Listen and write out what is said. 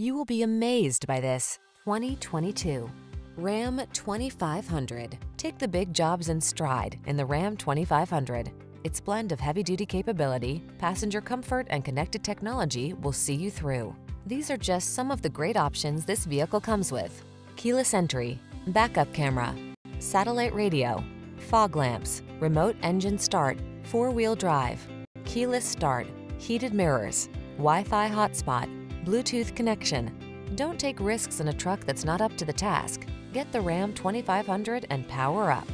You will be amazed by this 2022 Ram 2500. Take the big jobs in stride in the Ram 2500. Its blend of heavy-duty capability, passenger comfort, and connected technology will see you through. These are just some of the great options this vehicle comes with: keyless entry, backup camera, satellite radio, fog lamps, remote engine start, four-wheel drive, keyless start, heated mirrors, Wi-Fi hotspot, Bluetooth connection. Don't take risks in a truck that's not up to the task. Get the Ram 2500 and power up.